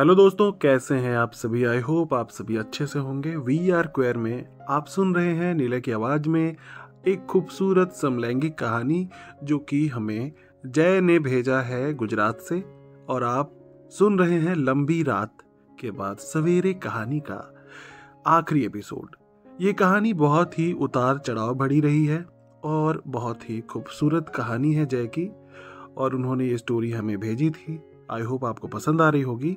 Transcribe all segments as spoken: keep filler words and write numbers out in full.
Hello दोस्तों, कैसे हैं आप सभी। आई होप आप सभी अच्छे से होंगे। वी आर क्वेयर में आप सुन रहे हैं नीले की आवाज़ में एक खूबसूरत समलैंगिक कहानी जो कि हमें जय ने भेजा है गुजरात से, और आप सुन रहे हैं लंबी रात के बाद सवेरे कहानी का आखिरी एपिसोड। ये कहानी बहुत ही उतार चढ़ाव भरी रही है और बहुत ही खूबसूरत कहानी है जय की, और उन्होंने ये स्टोरी हमें भेजी थी। आई होप आपको पसंद आ रही होगी,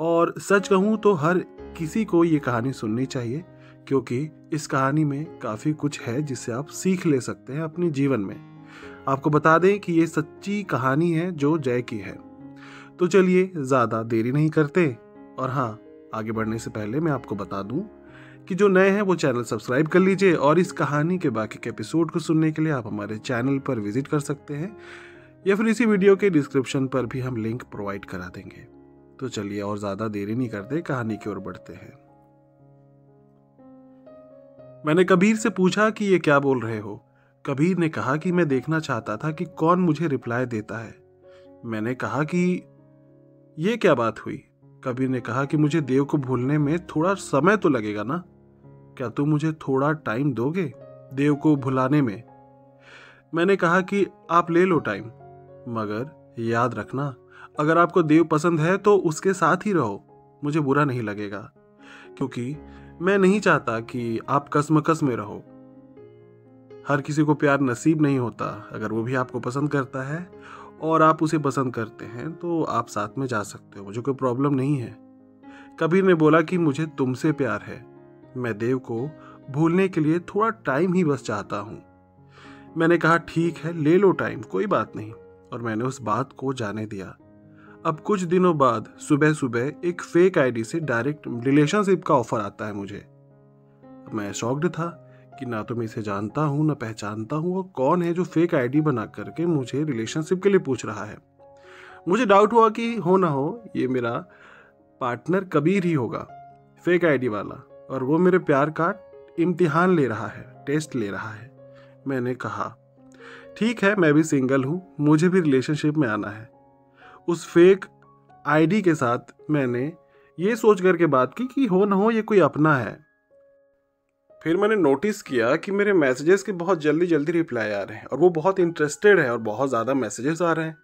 और सच कहूँ तो हर किसी को ये कहानी सुननी चाहिए क्योंकि इस कहानी में काफ़ी कुछ है जिससे आप सीख ले सकते हैं अपने जीवन में। आपको बता दें कि ये सच्ची कहानी है जो जय की है। तो चलिए ज़्यादा देरी नहीं करते, और हाँ, आगे बढ़ने से पहले मैं आपको बता दूं कि जो नए हैं वो चैनल सब्सक्राइब कर लीजिए, और इस कहानी के बाकी के एपिसोड को सुनने के लिए आप हमारे चैनल पर विजिट कर सकते हैं, या फिर इसी वीडियो के डिस्क्रिप्शन पर भी हम लिंक प्रोवाइड करा देंगे। तो चलिए और ज़्यादा देरी नहीं करते, कहानी की ओर बढ़ते हैं। मैंने कबीर से पूछा कि ये क्या बोल रहे हो। कबीर ने कहा कि मैं देखना चाहता था कि कौन मुझे रिप्लाई देता है। मैंने कहा कि ये क्या बात हुई। कबीर ने कहा कि मुझे देव को भूलने में थोड़ा समय तो लगेगा ना, क्या तुम मुझे थोड़ा टाइम दोगे देव को भुलाने में। मैंने कहा कि आप ले लो टाइम, मगर याद रखना अगर आपको देव पसंद है तो उसके साथ ही रहो, मुझे बुरा नहीं लगेगा, क्योंकि मैं नहीं चाहता कि आप कसमकस में रहो। हर किसी को प्यार नसीब नहीं होता। अगर वो भी आपको पसंद करता है और आप उसे पसंद करते हैं तो आप साथ में जा सकते हो, मुझे कोई प्रॉब्लम नहीं है। कबीर ने बोला कि मुझे तुमसे प्यार है, मैं देव को भूलने के लिए थोड़ा टाइम ही बस चाहता हूँ। मैंने कहा ठीक है, ले लो टाइम, कोई बात नहीं, और मैंने उस बात को जाने दिया। अब कुछ दिनों बाद सुबह सुबह एक फेक आईडी से डायरेक्ट रिलेशनशिप का ऑफर आता है मुझे। मैं शॉक्ड था कि ना तो मैं इसे जानता हूँ ना पहचानता हूँ, और कौन है जो फेक आईडी बना करके मुझे रिलेशनशिप के लिए पूछ रहा है। मुझे डाउट हुआ कि हो ना हो ये मेरा पार्टनर कबीर ही होगा, फेक आईडी वाला, और वो मेरे प्यार का इम्तिहान ले रहा है, टेस्ट ले रहा है। मैंने कहा ठीक है, मैं भी सिंगल हूँ, मुझे भी रिलेशनशिप में आना है। उस फेक आईडी के साथ मैंने ये सोच करके बात की कि हो ना हो ये कोई अपना है। फिर मैंने नोटिस किया कि मेरे मैसेजेस के बहुत जल्दी जल्दी रिप्लाई आ रहे हैं, और वो बहुत इंटरेस्टेड है और बहुत ज़्यादा मैसेजेस आ रहे हैं।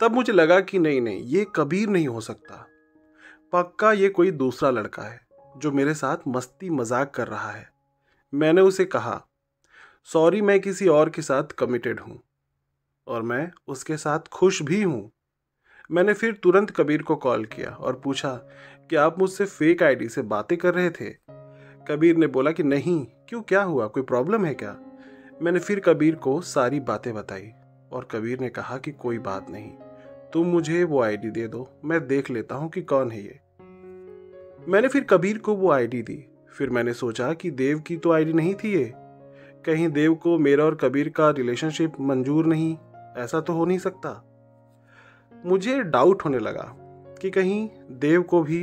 तब मुझे लगा कि नहीं नहीं, ये कबीर नहीं हो सकता, पक्का ये कोई दूसरा लड़का है जो मेरे साथ मस्ती मजाक कर रहा है। मैंने उसे कहा सॉरी, मैं किसी और के साथ कमिटेड हूँ और मैं उसके साथ खुश भी हूँ। मैंने फिर तुरंत कबीर को कॉल किया और पूछा कि आप मुझसे फेक आईडी से बातें कर रहे थे। कबीर ने बोला कि नहीं, क्यों, क्या हुआ, कोई प्रॉब्लम है क्या। मैंने फिर कबीर को सारी बातें बताई, और कबीर ने कहा कि कोई बात नहीं, तुम मुझे वो आईडी दे दो, मैं देख लेता हूँ कि कौन है ये। मैंने फिर कबीर को वो आईडी दी। फिर मैंने सोचा कि देव की तो आईडी नहीं थी ये, कहीं देव को मेरा और कबीर का रिलेशनशिप मंजूर नहीं, ऐसा तो हो नहीं सकता। मुझे डाउट होने लगा कि कहीं देव को भी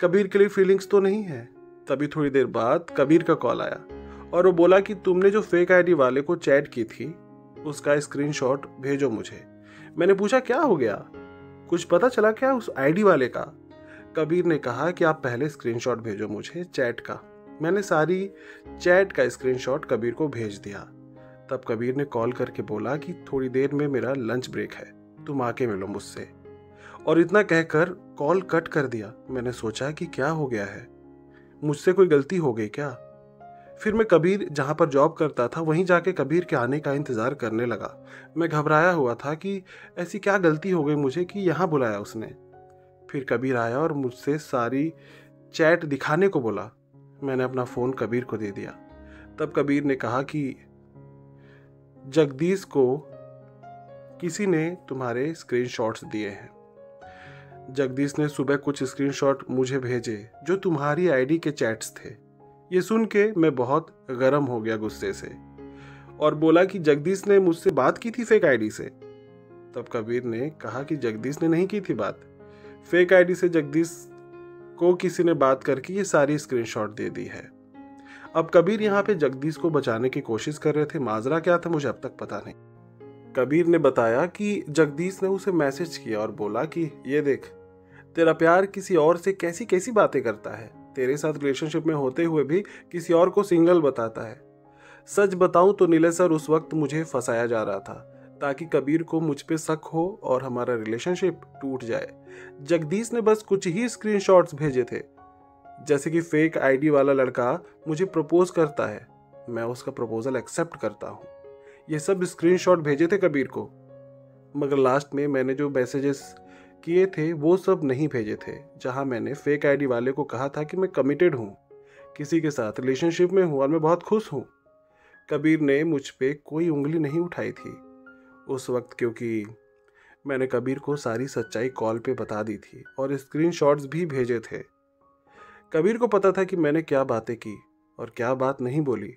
कबीर के लिए फीलिंग्स तो नहीं है। तभी थोड़ी देर बाद कबीर का कॉल आया, और वो बोला कि तुमने जो फेक आईडी वाले को चैट की थी उसका स्क्रीनशॉट भेजो मुझे। मैंने पूछा क्या हो गया, कुछ पता चला क्या उस आईडी वाले का। कबीर ने कहा कि आप पहले स्क्रीनशॉट भेजो मुझे चैट का। मैंने सारी चैट का स्क्रीनशॉट कबीर को भेज दिया। तब कबीर ने कॉल करके बोला कि थोड़ी देर में मेरा लंच ब्रेक है, तुम आके मिलो मुझसे, और इतना कहकर कॉल कट कर दिया। मैंने सोचा कि क्या हो गया है, मुझसे कोई गलती हो गई क्या। फिर मैं कबीर जहाँ पर जॉब करता था वहीं जाके कबीर के आने का इंतज़ार करने लगा। मैं घबराया हुआ था कि ऐसी क्या गलती हो गई मुझे कि यहाँ बुलाया उसने। फिर कबीर आया और मुझसे सारी चैट दिखाने को बोला। मैंने अपना फ़ोन कबीर को दे दिया। तब कबीर ने कहा कि जगदीश को किसी ने तुम्हारे स्क्रीनशॉट्स दिए हैं, जगदीश ने सुबह कुछ स्क्रीनशॉट मुझे भेजे जो तुम्हारी आईडी के चैट्स थे। ये सुन के मैं बहुत गर्म हो गया गुस्से से, और बोला कि जगदीश ने मुझसे बात की थी फेक आईडी से। तब कबीर ने कहा कि जगदीश ने नहीं की थी बात, फेक आईडी से जगदीश को किसी ने बात करके ये सारी स्क्रीनशॉट दे दी है। अब कबीर यहाँ पे जगदीश को बचाने की कोशिश कर रहे थे, माजरा क्या था मुझे अब तक पता नहीं। कबीर ने बताया कि जगदीश ने उसे मैसेज किया और बोला कि ये देख, तेरा प्यार किसी और से कैसी कैसी बातें करता है, तेरे साथ रिलेशनशिप में होते हुए भी किसी और को सिंगल बताता है। सच बताऊं तो नीले सर उस वक्त मुझे फंसाया जा रहा था ताकि कबीर को मुझ पे शक हो और हमारा रिलेशनशिप टूट जाए। जगदीश ने बस कुछ ही स्क्रीनशॉट्स भेजे थे, जैसे कि फेक आईडी वाला लड़का मुझे प्रपोज करता है, मैं उसका प्रपोजल एक्सेप्ट करता हूँ। ये सब स्क्रीनशॉट भेजे थे कबीर को, मगर लास्ट में मैंने जो मैसेजेस किए थे वो सब नहीं भेजे थे, जहाँ मैंने फेक आईडी वाले को कहा था कि मैं कमिटेड हूँ, किसी के साथ रिलेशनशिप में हूँ और मैं बहुत खुश हूँ। कबीर ने मुझ पे कोई उंगली नहीं उठाई थी उस वक्त, क्योंकि मैंने कबीर को सारी सच्चाई कॉल पे बता दी थी और स्क्रीनशॉट्स भी भेजे थे। कबीर को पता था कि मैंने क्या बातें की और क्या बात नहीं बोली।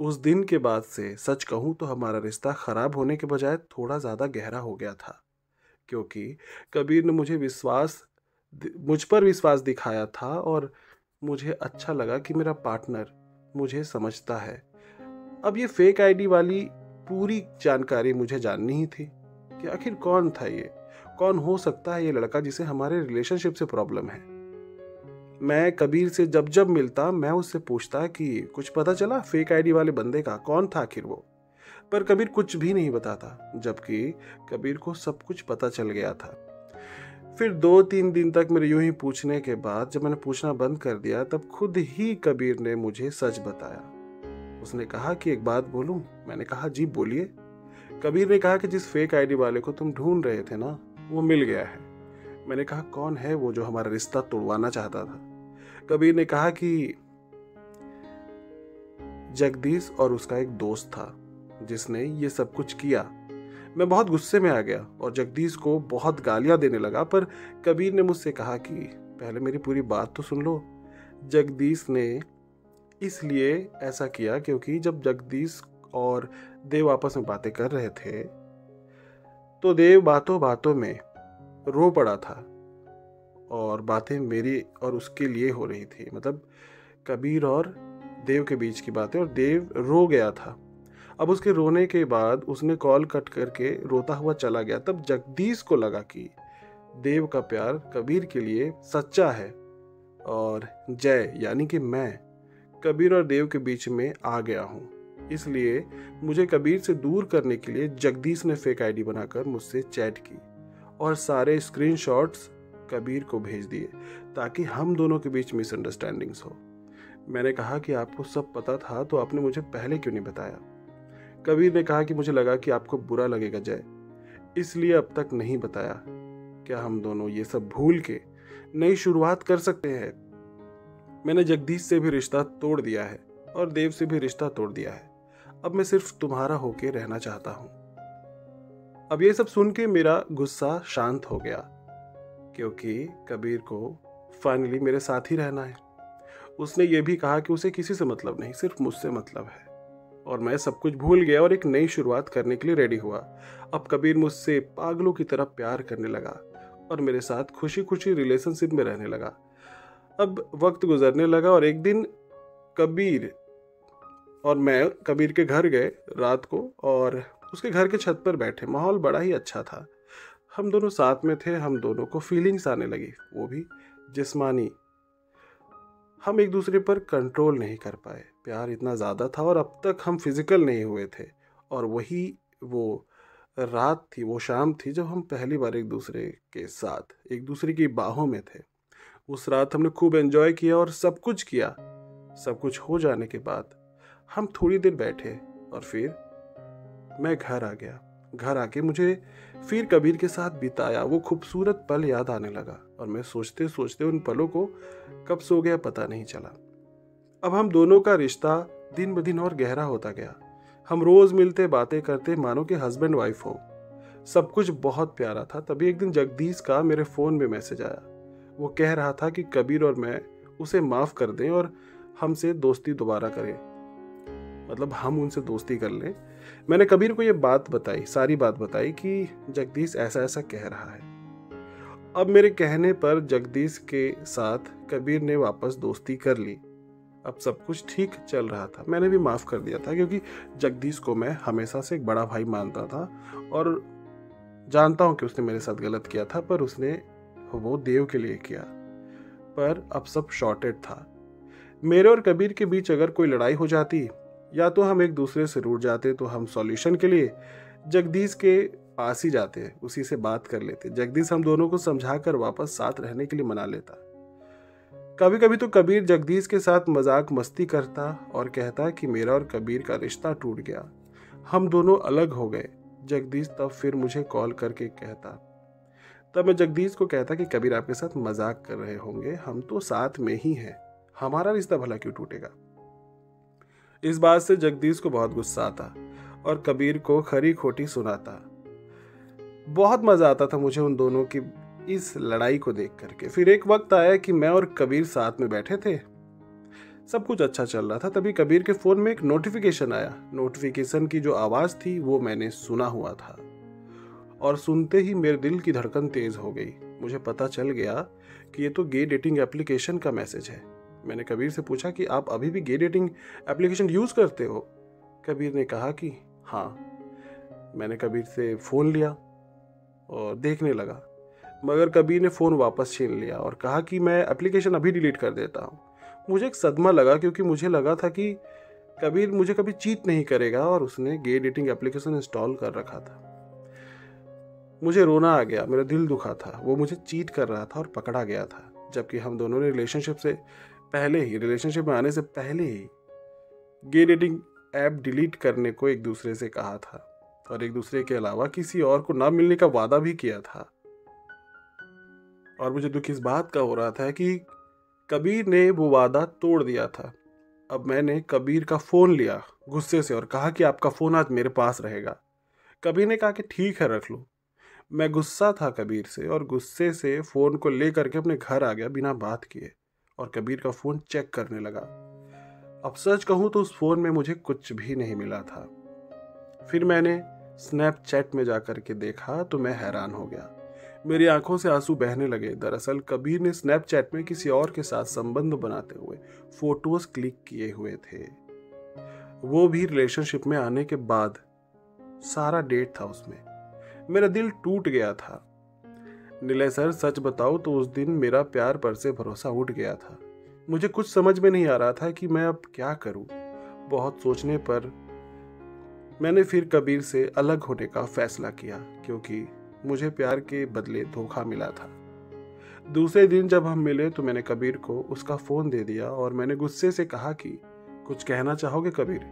उस दिन के बाद से सच कहूँ तो हमारा रिश्ता ख़राब होने के बजाय थोड़ा ज़्यादा गहरा हो गया था, क्योंकि कबीर ने मुझे विश्वास मुझ पर विश्वास दिखाया था और मुझे अच्छा लगा कि मेरा पार्टनर मुझे समझता है। अब ये फेक आईडी वाली पूरी जानकारी मुझे जाननी ही थी कि आखिर कौन था ये, कौन हो सकता है ये लड़का जिसे हमारे रिलेशनशिप से प्रॉब्लम है। मैं कबीर से जब जब मिलता मैं उससे पूछता कि कुछ पता चला फेक आईडी वाले बंदे का, कौन था आखिर वो, पर कबीर कुछ भी नहीं बताता, जबकि कबीर को सब कुछ पता चल गया था। फिर दो तीन दिन तक मेरे यूं ही पूछने के बाद जब मैंने पूछना बंद कर दिया तब खुद ही कबीर ने मुझे सच बताया। उसने कहा कि एक बात बोलूं, मैंने कहा जी बोलिए। कबीर ने कहा कि जिस फेक आईडी वाले को तुम ढूंढ रहे थे ना, वो मिल गया है। मैंने कहा कौन है वो जो हमारा रिश्ता तोड़वाना चाहता था। कबीर ने कहा कि जगदीश और उसका एक दोस्त था जिसने ये सब कुछ किया। मैं बहुत गुस्से में आ गया और जगदीश को बहुत गालियां देने लगा, पर कबीर ने मुझसे कहा कि पहले मेरी पूरी बात तो सुन लो। जगदीश ने इसलिए ऐसा किया क्योंकि जब जगदीश और देव आपस में बातें कर रहे थे तो देव बातों बातों में रो पड़ा था और बातें मेरी और उसके लिए हो रही थी, मतलब कबीर और देव के बीच की बातें, और देव रो गया था। अब उसके रोने के बाद उसने कॉल कट करके रोता हुआ चला गया। तब जगदीश को लगा कि देव का प्यार कबीर के लिए सच्चा है और जय यानी कि मैं कबीर और देव के बीच में आ गया हूँ, इसलिए मुझे कबीर से दूर करने के लिए जगदीश ने फेक आईडी बनाकर मुझसे चैट की और सारे स्क्रीनशॉट्स कबीर को भेज दिए ताकि हम दोनों के बीच मिसअंडरस्टैंडिंग्स हो। मैंने कहा कि आपको सब पता था तो आपने मुझे पहले क्यों नहीं बताया। कबीर ने कहा कि मुझे लगा कि आपको बुरा लगेगा जय, इसलिए अब तक नहीं बताया। क्या हम दोनों ये सब भूल के नई शुरुआत कर सकते हैं? मैंने जगदीश से भी रिश्ता तोड़ दिया है और देव से भी रिश्ता तोड़ दिया है, अब मैं सिर्फ तुम्हारा होके रहना चाहता हूँ। अब ये सब सुन के मेरा गुस्सा शांत हो गया क्योंकि कबीर को फाइनली मेरे साथ ही रहना है। उसने ये भी कहा कि उसे किसी से मतलब नहीं, सिर्फ मुझसे मतलब है, और मैं सब कुछ भूल गया और एक नई शुरुआत करने के लिए रेडी हुआ। अब कबीर मुझसे पागलों की तरह प्यार करने लगा और मेरे साथ खुशी खुशी रिलेशनशिप में रहने लगा। अब वक्त गुजरने लगा और एक दिन कबीर और मैं कबीर के घर गए रात को और उसके घर के छत पर बैठे। माहौल बड़ा ही अच्छा था, हम दोनों साथ में थे, हम दोनों को फीलिंग्स आने लगी, वो भी जिस्मानी। हम एक दूसरे पर कंट्रोल नहीं कर पाए, प्यार इतना ज़्यादा था और अब तक हम फिज़िकल नहीं हुए थे। और वही वो रात थी, वो शाम थी जब हम पहली बार एक दूसरे के साथ एक दूसरे की बाहों में थे। उस रात हमने खूब एंजॉय किया और सब कुछ किया। सब कुछ हो जाने के बाद हम थोड़ी देर बैठे और फिर मैं घर आ गया। घर आके मुझे फिर कबीर के साथ बिताया वो खूबसूरत पल याद आने लगा और मैं सोचते सोचते उन पलों को कब सो गया पता नहीं चला। अब हम दोनों का रिश्ता दिन ब दिन और गहरा होता गया। हम रोज़ मिलते, बातें करते, मानो कि हस्बैंड वाइफ हो। सब कुछ बहुत प्यारा था। तभी एक दिन जगदीश का मेरे फ़ोन में मैसेज आया। वो कह रहा था कि कबीर और मैं उसे माफ़ कर दें और हमसे दोस्ती दोबारा करें, मतलब हम उनसे दोस्ती कर लें। मैंने कबीर को ये बात बताई, सारी बात बताई कि जगदीश ऐसा ऐसा कह रहा है। अब मेरे कहने पर जगदीश के साथ कबीर ने वापस दोस्ती कर ली। अब सब कुछ ठीक चल रहा था। मैंने भी माफ़ कर दिया था क्योंकि जगदीश को मैं हमेशा से एक बड़ा भाई मानता था और जानता हूँ कि उसने मेरे साथ गलत किया था, पर उसने वो देव के लिए किया, पर अब सब शॉर्टेड था। मेरे और कबीर के बीच अगर कोई लड़ाई हो जाती या तो हम एक दूसरे से रूठ जाते तो हम सॉल्यूशन के लिए जगदीश के पास ही जाते, उसी से बात कर लेते। जगदीश हम दोनों को समझाकर वापस साथ रहने के लिए मना लेता। कभी कभी तो कबीर जगदीश के साथ मजाक मस्ती करता और कहता कि मेरा और कबीर का रिश्ता टूट गया, हम दोनों अलग हो गए। जगदीश तब फिर मुझे कॉल करके कहता, तब मैं जगदीश को कहता कि कबीर आपके साथ मजाक कर रहे होंगे, हम तो साथ में ही हैं, हमारा रिश्ता भला क्यों टूटेगा। इस बात से जगदीश को बहुत गुस्सा आता और कबीर को खरी खोटी सुनाता। बहुत मज़ा आता था मुझे उन दोनों की इस लड़ाई को देख करके। फिर एक वक्त आया कि मैं और कबीर साथ में बैठे थे, सब कुछ अच्छा चल रहा था, तभी कबीर के फ़ोन में एक नोटिफिकेशन आया। नोटिफिकेशन की जो आवाज़ थी वो मैंने सुना हुआ था और सुनते ही मेरे दिल की धड़कन तेज़ हो गई। मुझे पता चल गया कि ये तो गे डेटिंग एप्लीकेशन का मैसेज है। मैंने कबीर से पूछा कि आप अभी भी गे डेटिंग एप्लीकेशन यूज़ करते हो? कबीर ने कहा कि हाँ। मैंने कबीर से फ़ोन लिया और देखने लगा, मगर कबीर ने फ़ोन वापस छीन लिया और कहा कि मैं एप्लीकेशन अभी डिलीट कर देता हूँ। मुझे एक सदमा लगा, क्योंकि मुझे लगा था कि कबीर मुझे कभी चीट नहीं करेगा और उसने गे डेटिंग एप्लीकेशन इंस्टॉल कर रखा था। मुझे रोना आ गया, मेरा दिल दुखा था। वो मुझे चीट कर रहा था और पकड़ा गया था, जबकि हम दोनों ने रिलेशनशिप से पहले ही रिलेशनशिप में आने से पहले ही गे डेटिंग ऐप डिलीट करने को एक दूसरे से कहा था और एक दूसरे के अलावा किसी और को ना मिलने का वादा भी किया था। और मुझे दुख इस बात का हो रहा था कि कबीर ने वो वादा तोड़ दिया था। अब मैंने कबीर का फ़ोन लिया गुस्से से और कहा कि आपका फ़ोन आज मेरे पास रहेगा। कबीर ने कहा कि ठीक है, रख लो। मैं गुस्सा था कबीर से और गुस्से से फ़ोन को ले करके अपने घर आ गया बिना बात किए और कबीर का फ़ोन चेक करने लगा। अब सच कहूँ तो उस फ़ोन में मुझे कुछ भी नहीं मिला था। फिर मैंने स्नैपचैट में जा कर के देखा तो मैं हैरान हो गया, मेरी आंखों से आंसू बहने लगे। दरअसल कबीर ने स्नैपचैट में किसी और के साथ संबंध बनाते हुए फ़ोटोज़ क्लिक किए हुए थे, वो भी रिलेशनशिप में आने के बाद। सारा डेट था उसमें। मेरा दिल टूट गया था। निलय सर, सच बताओ तो उस दिन मेरा प्यार पर से भरोसा उठ गया था। मुझे कुछ समझ में नहीं आ रहा था कि मैं अब क्या करूं। बहुत सोचने पर मैंने फिर कबीर से अलग होने का फैसला किया, क्योंकि मुझे प्यार के बदले धोखा मिला था। दूसरे दिन जब हम मिले तो मैंने कबीर को उसका फ़ोन दे दिया और मैंने गुस्से से कहा कि कुछ कहना चाहोगे कबीर?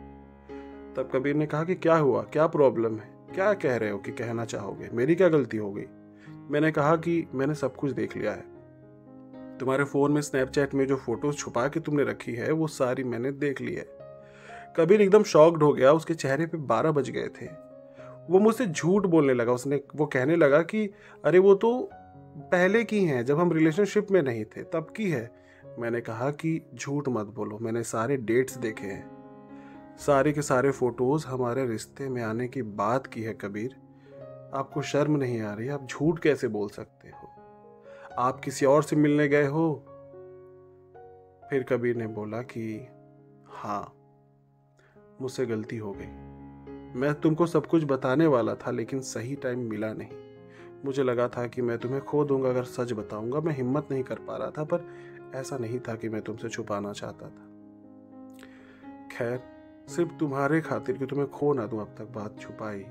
तब कबीर ने कहा कि क्या हुआ, क्या प्रॉब्लम है, क्या कह रहे हो कि कहना चाहोगे, मेरी क्या गलती हो गई? मैंने कहा कि मैंने सब कुछ देख लिया है, तुम्हारे फ़ोन में स्नैपचैट में जो फ़ोटोज़ छुपा के तुमने रखी है वो सारी मैंने देख ली है। कबीर एकदम शॉक्ड हो गया, उसके चेहरे पे बारह बज गए थे। वो मुझसे झूठ बोलने लगा। उसने वो कहने लगा कि अरे वो तो पहले की हैं, जब हम रिलेशनशिप में नहीं थे तब की है। मैंने कहा कि झूठ मत बोलो, मैंने सारे डेट्स देखे हैं, सारे के सारे फ़ोटोज़ हमारे रिश्ते में आने की बात की है। कबीर, आपको शर्म नहीं आ रही? आप झूठ कैसे बोल सकते हो? आप किसी और से मिलने गए हो? फिर कबीर ने बोला कि हाँ, मुझसे गलती हो गई। मैं तुमको सब कुछ बताने वाला था, लेकिन सही टाइम मिला नहीं। मुझे लगा था कि मैं तुम्हें खो दूंगा अगर सच बताऊंगा। मैं हिम्मत नहीं कर पा रहा था, पर ऐसा नहीं था कि मैं तुमसे छुपाना चाहता था। खैर, सिर्फ तुम्हारे खातिर कि तुम्हें खो ना दूं, अब तक बात छुपाई,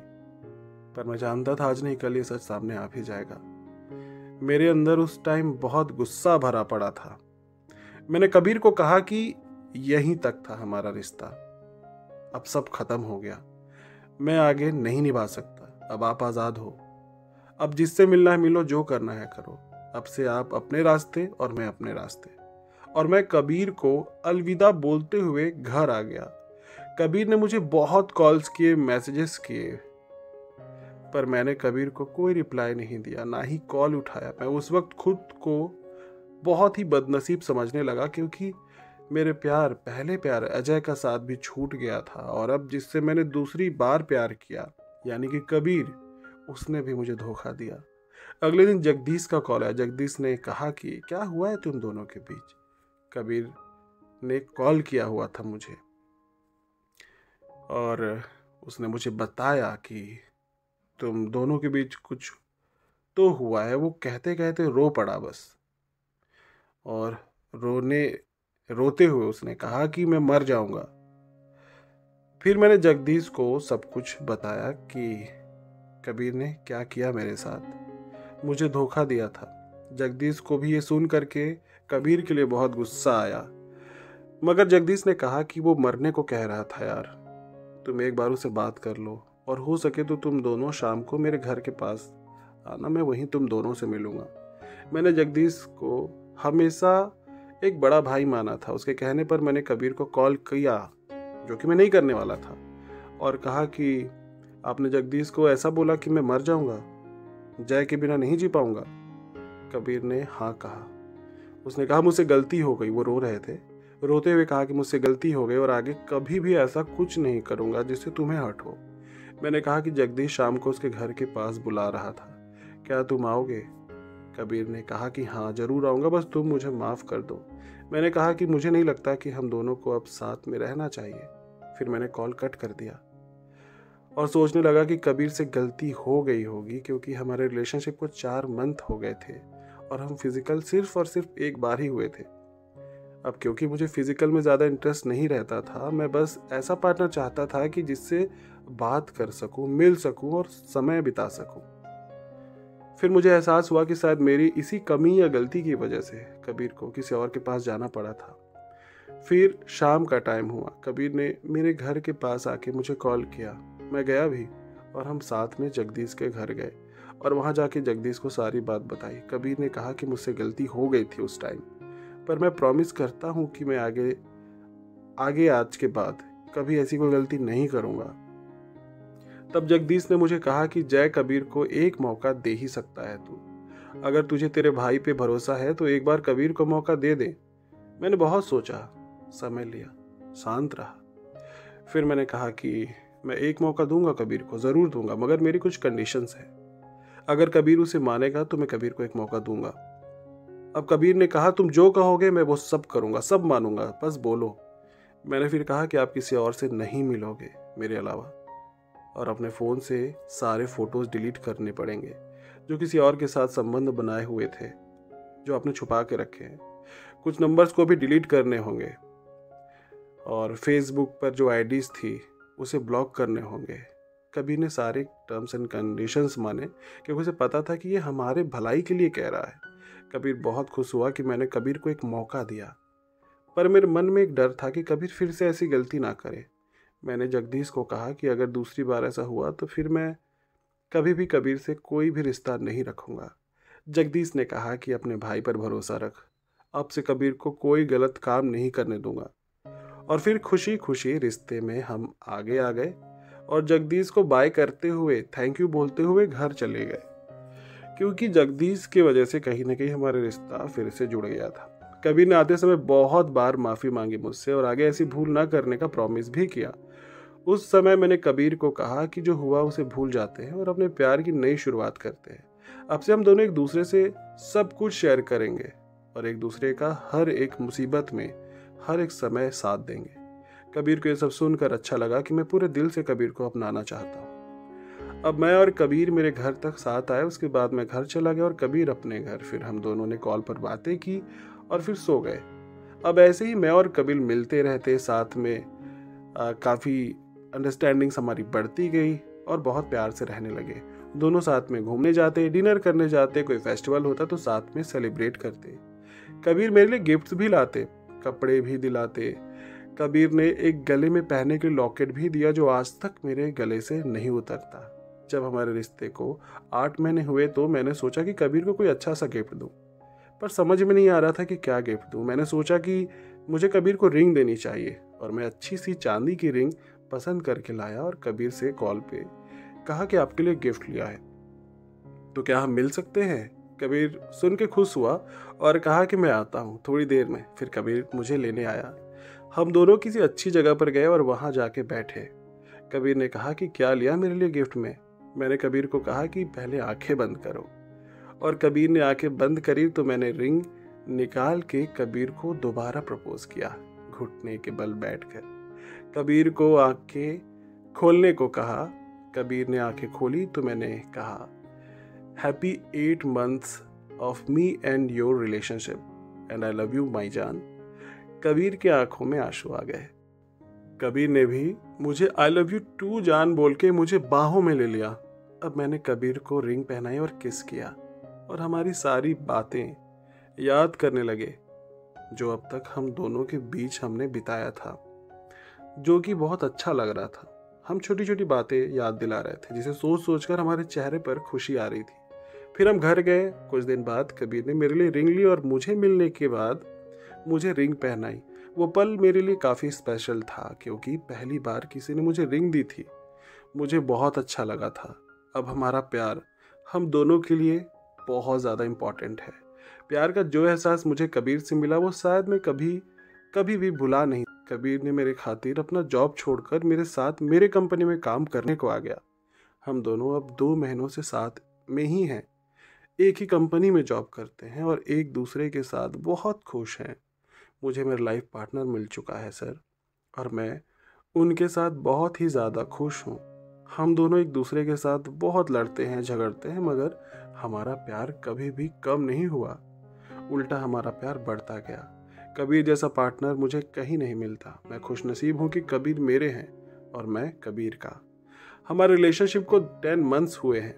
पर मैं जानता था आज नहीं कल ये सच सामने आ भी जाएगा। मेरे अंदर उस टाइम बहुत गुस्सा भरा पड़ा था। मैंने कबीर को कहा कि यहीं तक था हमारा रिश्ता, अब सब खत्म हो गया, मैं आगे नहीं निभा सकता। अब आप आज़ाद हो, अब जिससे मिलना है मिलो, जो करना है करो। अब से आप अपने रास्ते और मैं अपने रास्ते। और मैं कबीर को अलविदा बोलते हुए घर आ गया। कबीर ने मुझे बहुत कॉल्स किए, मैसेजेस किए, पर मैंने कबीर को कोई रिप्लाई नहीं दिया, ना ही कॉल उठाया। मैं उस वक्त खुद को बहुत ही बदनसीब समझने लगा, क्योंकि मेरे प्यार पहले प्यार अजय का साथ भी छूट गया था और अब जिससे मैंने दूसरी बार प्यार किया, यानी कि कबीर, उसने भी मुझे धोखा दिया। अगले दिन जगदीश का कॉल आया। जगदीश ने कहा कि क्या हुआ है तुम दोनों के बीच? कबीर ने कॉल किया हुआ था मुझे और उसने मुझे बताया कि तुम दोनों के बीच कुछ तो हुआ है, वो कहते कहते रो पड़ा बस। और रोने रोते हुए उसने कहा कि मैं मर जाऊंगा। फिर मैंने जगदीश को सब कुछ बताया कि कबीर ने क्या किया मेरे साथ, मुझे धोखा दिया था। जगदीश को भी ये सुन करके कबीर के लिए बहुत गुस्सा आया, मगर जगदीश ने कहा कि वो मरने को कह रहा था। यार तुम एक बार उससे बात कर लो, और हो सके तो तुम दोनों शाम को मेरे घर के पास आना, मैं वहीं तुम दोनों से मिलूँगा। मैंने जगदीश को हमेशा एक बड़ा भाई माना था। उसके कहने पर मैंने कबीर को कॉल किया, जो कि मैं नहीं करने वाला था, और कहा कि आपने जगदीश को ऐसा बोला कि मैं मर जाऊँगा, जय के बिना नहीं जी पाऊँगा। कबीर ने हाँ कहा। उसने कहा मुझसे गलती हो गई। वो रो रहे थे, रोते हुए कहा कि मुझसे गलती हो गई और आगे कभी भी ऐसा कुछ नहीं करूँगा जिससे तुम्हें हर्ट हो। मैंने कहा कि जगदीश शाम को उसके घर के पास बुला रहा था, क्या तुम आओगे? कबीर ने कहा कि हाँ ज़रूर आऊँगा, बस तुम मुझे माफ़ कर दो। मैंने कहा कि मुझे नहीं लगता कि हम दोनों को अब साथ में रहना चाहिए। फिर मैंने कॉल कट कर दिया और सोचने लगा कि कबीर से गलती हो गई होगी, क्योंकि हमारे रिलेशनशिप को चार मंथ हो गए थे और हम फिज़िकल सिर्फ और सिर्फ एक बार ही हुए थे। अब क्योंकि मुझे फ़िज़िकल में ज़्यादा इंटरेस्ट नहीं रहता था, मैं बस ऐसा पार्टनर चाहता था कि जिससे बात कर सकूं, मिल सकूं और समय बिता सकूं। फिर मुझे एहसास हुआ कि शायद मेरी इसी कमी या गलती की वजह से कबीर को किसी और के पास जाना पड़ा था। फिर शाम का टाइम हुआ, कबीर ने मेरे घर के पास आके मुझे कॉल किया। मैं गया भी और हम साथ में जगदीश के घर गए और वहाँ जाके जगदीश को सारी बात बताई। कबीर ने कहा कि मुझसे गलती हो गई थी उस टाइम, पर मैं प्रॉमिस करता हूँ कि मैं आगे आगे आज के बाद कभी ऐसी कोई गलती नहीं करूँगा। तब जगदीश ने मुझे कहा कि जय कबीर को एक मौका दे ही सकता है, तू अगर तुझे तेरे भाई पे भरोसा है तो एक बार कबीर को मौका दे दे। मैंने बहुत सोचा, समय लिया, शांत रहा। फिर मैंने कहा कि मैं एक मौका दूंगा, कबीर को ज़रूर दूंगा, मगर मेरी कुछ कंडीशंस हैं। अगर कबीर उसे मानेगा तो मैं कबीर को एक मौका दूंगा। अब कबीर ने कहा तुम जो कहोगे मैं वो सब करूँगा, सब मानूंगा, बस बोलो। मैंने फिर कहा कि आप किसी और से नहीं मिलोगे मेरे अलावा, और अपने फ़ोन से सारे फ़ोटोज़ डिलीट करने पड़ेंगे जो किसी और के साथ संबंध बनाए हुए थे, जो आपने छुपा के रखे हैं। कुछ नंबर्स को भी डिलीट करने होंगे और फेसबुक पर जो आईडीज़ थी उसे ब्लॉक करने होंगे। कबीर ने सारे टर्म्स एंड कंडीशंस माने, क्योंकि उसे पता था कि ये हमारे भलाई के लिए कह रहा है। कबीर बहुत खुश हुआ कि मैंने कबीर को एक मौका दिया, पर मेरे मन में एक डर था कि कबीर फिर से ऐसी गलती ना करे। मैंने जगदीश को कहा कि अगर दूसरी बार ऐसा हुआ तो फिर मैं कभी भी कबीर से कोई भी रिश्ता नहीं रखूँगा। जगदीश ने कहा कि अपने भाई पर भरोसा रख, अब से कबीर को कोई गलत काम नहीं करने दूंगा। और फिर खुशी खुशी रिश्ते में हम आगे आ गए और जगदीश को बाय करते हुए, थैंक यू बोलते हुए घर चले गए, क्योंकि जगदीश की वजह से कहीं ना कहीं हमारा रिश्ता फिर से जुड़ गया था। कबीर ने आते समय बहुत बार माफ़ी मांगी मुझसे और आगे ऐसी भूल ना करने का प्रॉमिस भी किया। उस समय मैंने कबीर को कहा कि जो हुआ उसे भूल जाते हैं और अपने प्यार की नई शुरुआत करते हैं। अब से हम दोनों एक दूसरे से सब कुछ शेयर करेंगे और एक दूसरे का हर एक मुसीबत में, हर एक समय साथ देंगे। कबीर को ये सब सुनकर अच्छा लगा कि मैं पूरे दिल से कबीर को अपनाना चाहता हूँ। अब मैं और कबीर मेरे घर तक साथ आए। उसके बाद मैं घर चला गया और कबीर अपने घर। फिर हम दोनों ने कॉल पर बातें की और फिर सो गए। अब ऐसे ही मैं और कबीर मिलते रहते, साथ में काफ़ी अंडरस्टैंडिंग्स हमारी बढ़ती गई और बहुत प्यार से रहने लगे। दोनों साथ में घूमने जाते, डिनर करने जाते, कोई फेस्टिवल होता तो साथ में सेलिब्रेट करते। कबीर मेरे लिए गिफ्ट्स भी लाते, कपड़े भी दिलाते। कबीर ने एक गले में पहनने के लॉकेट भी दिया जो आज तक मेरे गले से नहीं उतरता। जब हमारे रिश्ते को आठ महीने हुए तो मैंने सोचा कि कबीर को कोई अच्छा सा गिफ्ट दूं, पर समझ में नहीं आ रहा था कि क्या गिफ्ट दूं। मैंने सोचा कि मुझे कबीर को रिंग देनी चाहिए और मैं अच्छी सी चांदी की रिंग पसंद करके लाया और कबीर से कॉल पे कहा कि आपके लिए गिफ्ट लिया है, तो क्या हम मिल सकते हैं? कबीर सुन के खुश हुआ और कहा कि मैं आता हूँ थोड़ी देर में। फिर कबीर मुझे लेने आया। हम दोनों किसी अच्छी जगह पर गए और वहाँ जाके बैठे। कबीर ने कहा कि क्या लिया मेरे लिए गिफ्ट में? मैंने कबीर को कहा कि पहले आंखें बंद करो, और कबीर ने आंखें बंद करी तो मैंने रिंग निकाल के कबीर को दोबारा प्रपोज किया, घुटने के बल बैठकर। कबीर को आंखें खोलने को कहा। कबीर ने आंखें खोली तो मैंने कहा happy eight months of me and your relationship and I love you my जान। कबीर के आंखों में आंसू आ गए। कबीर ने भी मुझे आई लव यू टू जान बोल के मुझे बाहों में ले लिया। अब मैंने कबीर को रिंग पहनाई और किस किया और हमारी सारी बातें याद करने लगे जो अब तक हम दोनों के बीच हमने बिताया था, जो कि बहुत अच्छा लग रहा था। हम छोटी छोटी बातें याद दिला रहे थे जिसे सोच सोच कर हमारे चेहरे पर खुशी आ रही थी। फिर हम घर गए। कुछ दिन बाद कबीर ने मेरे लिए रिंग ली और मुझे मिलने के बाद मुझे रिंग पहनाई। वो पल मेरे लिए काफ़ी स्पेशल था क्योंकि पहली बार किसी ने मुझे रिंग दी थी। मुझे बहुत अच्छा लगा था। अब हमारा प्यार हम दोनों के लिए बहुत ज़्यादा इम्पॉर्टेंट है। प्यार का जो एहसास मुझे कबीर से मिला वो शायद मैं कभी कभी भी भुला नहीं। कबीर ने मेरे खातिर अपना जॉब छोड़कर मेरे साथ मेरे कंपनी में काम करने को आ गया। हम दोनों अब दो महीनों से साथ में ही हैं, एक ही कंपनी में जॉब करते हैं और एक दूसरे के साथ बहुत खुश हैं। मुझे मेरा लाइफ पार्टनर मिल चुका है सर, और मैं उनके साथ बहुत ही ज़्यादा खुश हूँ। हम दोनों एक दूसरे के साथ बहुत लड़ते हैं, झगड़ते हैं, मगर हमारा प्यार कभी भी कम नहीं हुआ, उल्टा हमारा प्यार बढ़ता गया। कबीर जैसा पार्टनर मुझे कहीं नहीं मिलता। मैं खुशनसीब हूँ कि कबीर मेरे हैं और मैं कबीर का। हमारे रिलेशनशिप को टेन मंथ्स हुए हैं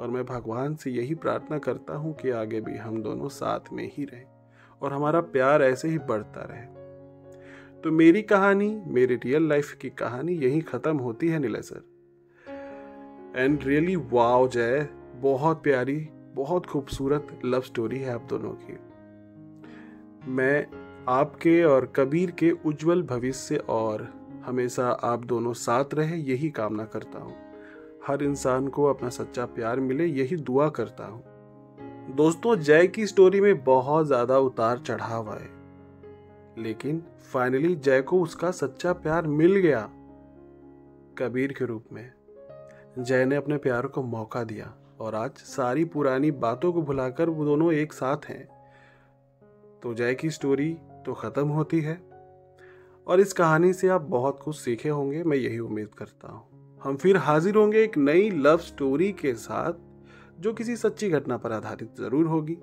और मैं भगवान से यही प्रार्थना करता हूँ कि आगे भी हम दोनों साथ में ही रहें और हमारा प्यार ऐसे ही बढ़ता रहे। तो मेरी कहानी, मेरी रियल लाइफ की कहानी यहीं ख़त्म होती है नीले सर। एंड रियली वाओ जय, बहुत प्यारी, बहुत खूबसूरत लव स्टोरी है आप दोनों की। मैं आपके और कबीर के उज्जवल भविष्य और हमेशा आप दोनों साथ रहे यही कामना करता हूँ। हर इंसान को अपना सच्चा प्यार मिले यही दुआ करता हूँ। दोस्तों, जय की स्टोरी में बहुत ज़्यादा उतार चढ़ाव आए, लेकिन फाइनली जय को उसका सच्चा प्यार मिल गया कबीर के रूप में। जय ने अपने प्यार को मौका दिया और आज सारी पुरानी बातों को भुलाकर वो दोनों एक साथ हैं। तो जय की स्टोरी तो ख़त्म होती है और इस कहानी से आप बहुत कुछ सीखे होंगे, मैं यही उम्मीद करता हूँ। हम फिर हाजिर होंगे एक नई लव स्टोरी के साथ जो किसी सच्ची घटना पर आधारित ज़रूर होगी।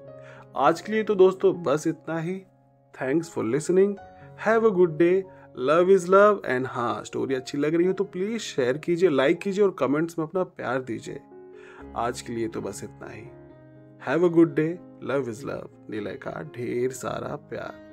आज के लिए तो दोस्तों बस इतना ही। Thanks for listening. Have a good day. Love is love. And हाँ, स्टोरी अच्छी लग रही हो तो प्लीज़ शेयर कीजिए, लाइक कीजिए और कमेंट्स में अपना प्यार दीजिए। आज के लिए तो बस इतना ही। Have a good day. Love is love. नीले का ढेर सारा प्यार।